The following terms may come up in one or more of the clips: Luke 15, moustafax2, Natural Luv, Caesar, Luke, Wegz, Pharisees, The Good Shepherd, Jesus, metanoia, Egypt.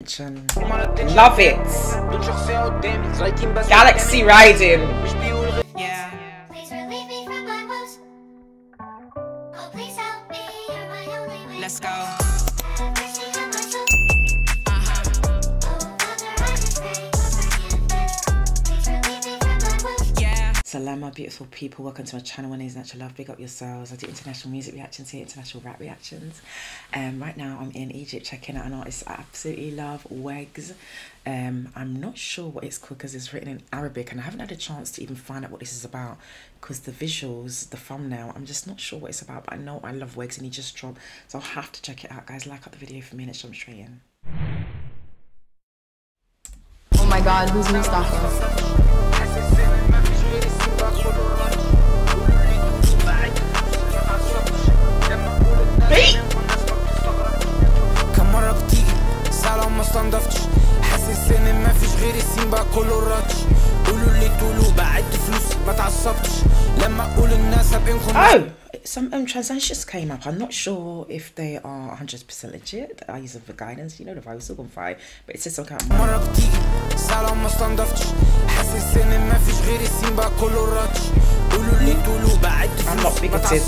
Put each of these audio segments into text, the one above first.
Love it. Galaxy riding. Yeah. Please relieve me from my woes. Oh, please help me. You're my only way. Let's go. Have mercy on my soul. Oh, Father, I just thank you for forgiveness. Please relieve me from my woes. Yeah. Salam, my beautiful people. Welcome to my channel. My name is Natural Love. Big up yourselves. I do international music reactions here, international rap reactions. Right now I'm in Egypt checking out an artist I absolutely love, Wegz. I'm not sure what it's called because it's written in Arabic and I haven't had a chance to even find out what this is about because the visuals, the thumbnail, I'm just not sure what it's about, but I know I love Wegz and he just dropped, so I'll have to check it out, guys. Like up the video for me, let's jump straight in. Oh my god, who's Moustafax? Hey! Oh, some translations came up. I'm not sure if they are 100% legit. I use them for guidance, you know, the vibe is still gonna fire, but it says some kind of. I'm not bigoted.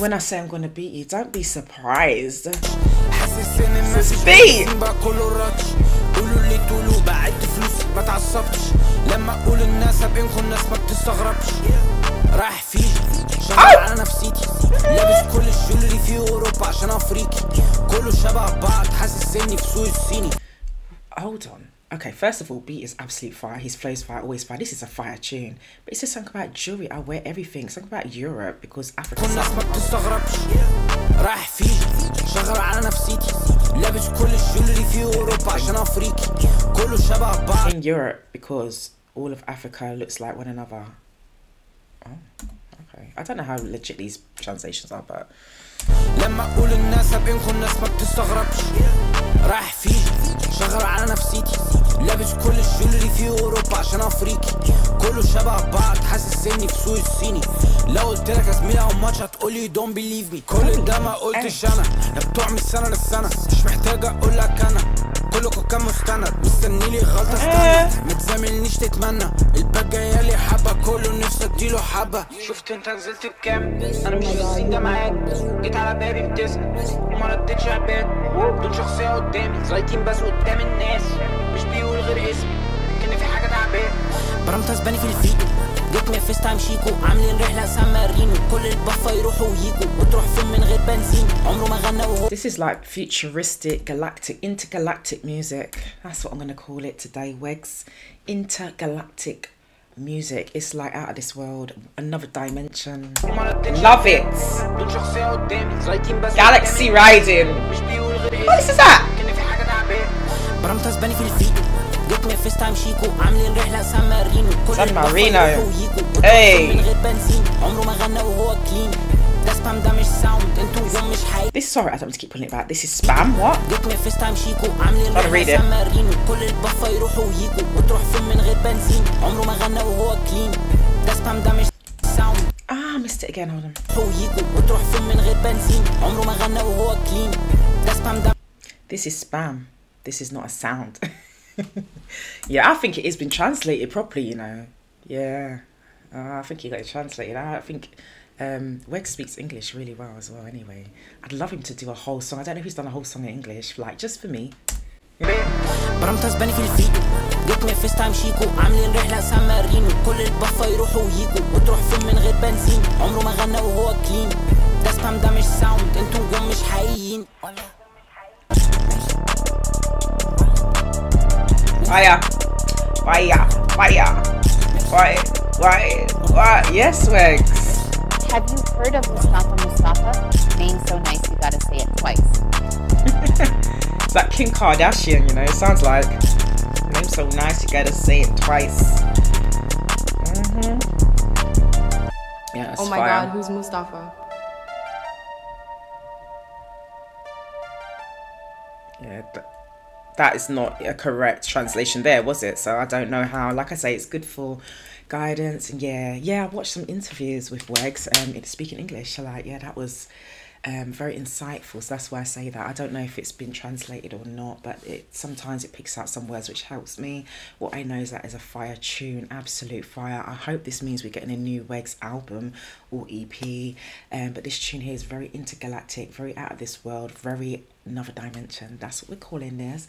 When I say I'm gonna beat you, don't be surprised. This is beat. Hold on. Okay, first of all, beat is absolute fire. His flow's fire, always fire. This is a fire tune. But it says something about jewelry. I wear everything. It's something about Europe because Africa. In Europe because all of Africa looks like one another. Oh, okay. I don't know how legit these translations are, but. Don't believe me. This is like futuristic, galactic, intergalactic music. That's what I'm going to call it today. Wegz, intergalactic music. It's like out of this world, another dimension. Love it. Galaxy riding. What is that? San Marino. Hey. This, sorry, I don't want to keep pulling it back. This is spam. What? I'm gonna read it. I missed it again. Hold on. This is spam. This is not a sound. Yeah, I think it has been translated properly, you know. Yeah, I think he got it translated. I think Wegz speaks English really well as well anyway. I'd love him to do a whole song. I don't know if he's done a whole song in English, like just for me. Yeah. Fire, fire, fire, why, yes, Wegz. Have you heard of Mustafa? Name's so nice, you gotta say it twice. It's like Kim Kardashian, you know, it sounds like. Name's so nice, you gotta say it twice. Mm-hmm. Yeah, oh my fire. God, who's Mustafa? Yeah, that is not a correct translation there, was it? So I don't know how, like I say, it's good for guidance. And yeah, I watched some interviews with Wegz speaking English. So like, yeah, that was very insightful. So that's why I say that. I don't know if it's been translated or not, but sometimes it picks out some words, which helps me. What I know is that is a fire tune, absolute fire. I hope this means we're getting a new Wegz album or EP, but this tune here is very intergalactic, very out of this world, very another dimension. That's what we're calling this.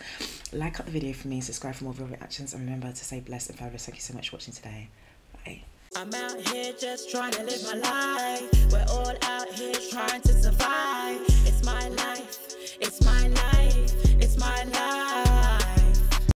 Like up the video for me, subscribe for more video reactions, and remember to stay blessed and fabulous. Thank you so much for watching today. Bye. I'm out here just trying to live my life. We're all out here trying to survive. It's my life, it's my life, it's my life.